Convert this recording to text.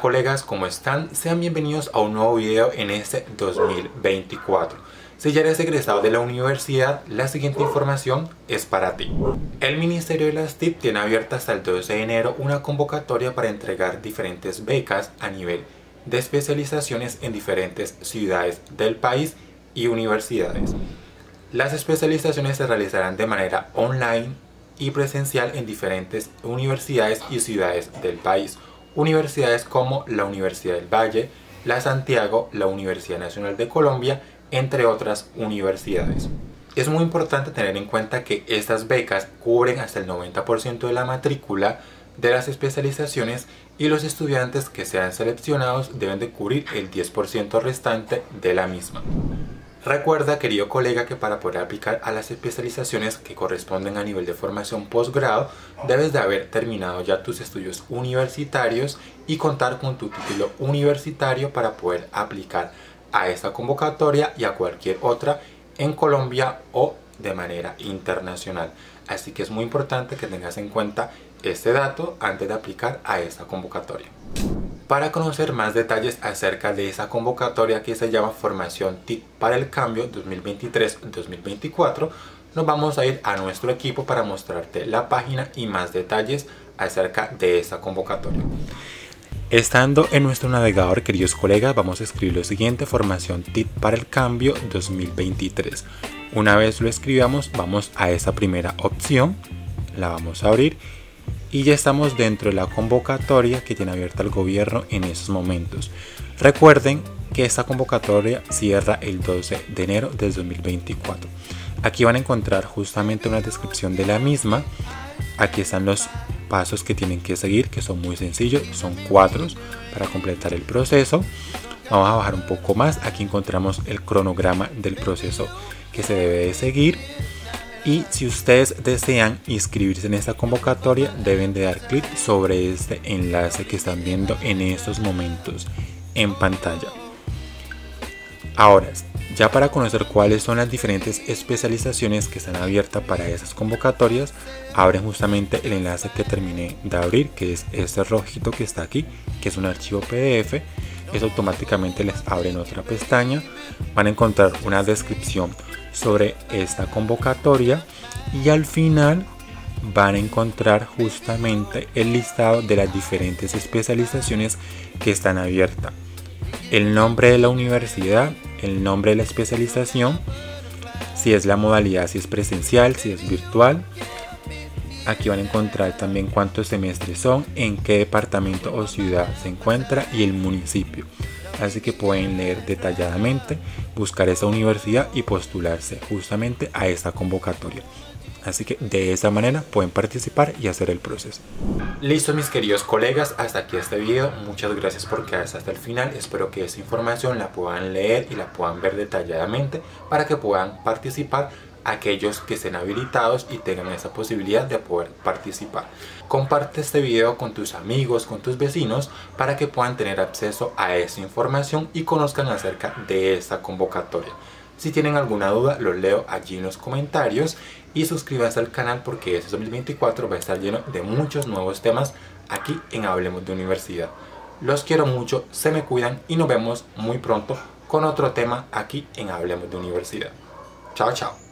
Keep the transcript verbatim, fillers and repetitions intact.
Hola colegas, ¿cómo están? Sean bienvenidos a un nuevo video en este dos mil veinticuatro. Si ya eres egresado de la universidad, la siguiente información es para ti. El Ministerio de las T I C tiene abierta hasta el doce de enero una convocatoria para entregar diferentes becas a nivel de especializaciones en diferentes ciudades del país y universidades. Las especializaciones se realizarán de manera online y presencial en diferentes universidades y ciudades del país. Universidades como la Universidad del Valle, la Santiago, la Universidad Nacional de Colombia, entre otras universidades. Es muy importante tener en cuenta que estas becas cubren hasta el noventa por ciento de la matrícula de las especializaciones y los estudiantes que sean seleccionados deben de cubrir el diez por ciento restante de la misma. Recuerda, querido colega, que para poder aplicar a las especializaciones que corresponden a nivel de formación posgrado, debes de haber terminado ya tus estudios universitarios y contar con tu título universitario para poder aplicar a esta convocatoria y a cualquier otra en Colombia o de manera internacional. Así que es muy importante que tengas en cuenta este dato antes de aplicar a esta convocatoria. Para conocer más detalles acerca de esa convocatoria que se llama Formación T I C para el Cambio dos mil veintitrés dos mil veinticuatro, nos vamos a ir a nuestro equipo para mostrarte la página y más detalles acerca de esa convocatoria. Estando en nuestro navegador, queridos colegas, vamos a escribir lo siguiente: Formación T I C para el Cambio dos mil veintitrés. Una vez lo escribamos, vamos a esa primera opción, la vamos a abrir. Y ya estamos dentro de la convocatoria que tiene abierta el gobierno en estos momentos. Recuerden que esta convocatoria cierra el doce de enero del dos mil veinticuatro. Aquí van a encontrar justamente una descripción de la misma. Aquí están los pasos que tienen que seguir, que son muy sencillos, son cuatro para completar el proceso. Vamos a bajar un poco más, aquí encontramos el cronograma del proceso que se debe de seguir. Y si ustedes desean inscribirse en esta convocatoria, deben de dar clic sobre este enlace que están viendo en estos momentos en pantalla. Ahora, ya para conocer cuáles son las diferentes especializaciones que están abiertas para esas convocatorias, abren justamente el enlace que terminé de abrir, que es este rojito que está aquí, que es un archivo P D F. Eso automáticamente les abre en otra pestaña. Van a encontrar una descripción sobre esta convocatoria y al final van a encontrar justamente el listado de las diferentes especializaciones que están abiertas, el nombre de la universidad, el nombre de la especialización, si es la modalidad, si es presencial, si es virtual. Aquí van a encontrar también cuántos semestres son, en qué departamento o ciudad se encuentra y el municipio. Así que pueden leer detalladamente, buscar esa universidad y postularse justamente a esta convocatoria. Así que de esa manera pueden participar y hacer el proceso. Listo, mis queridos colegas, hasta aquí este video. Muchas gracias por quedarse hasta el final. Espero que esta información la puedan leer y la puedan ver detalladamente para que puedan participar aquellos que estén habilitados y tengan esa posibilidad de poder participar. Comparte este video con tus amigos, con tus vecinos, para que puedan tener acceso a esa información y conozcan acerca de esta convocatoria. Si tienen alguna duda, los leo allí en los comentarios y suscríbanse al canal, porque este dos mil veinticuatro va a estar lleno de muchos nuevos temas aquí en Hablemos de Universidad. Los quiero mucho, se me cuidan y nos vemos muy pronto con otro tema aquí en Hablemos de Universidad. Chao, chao.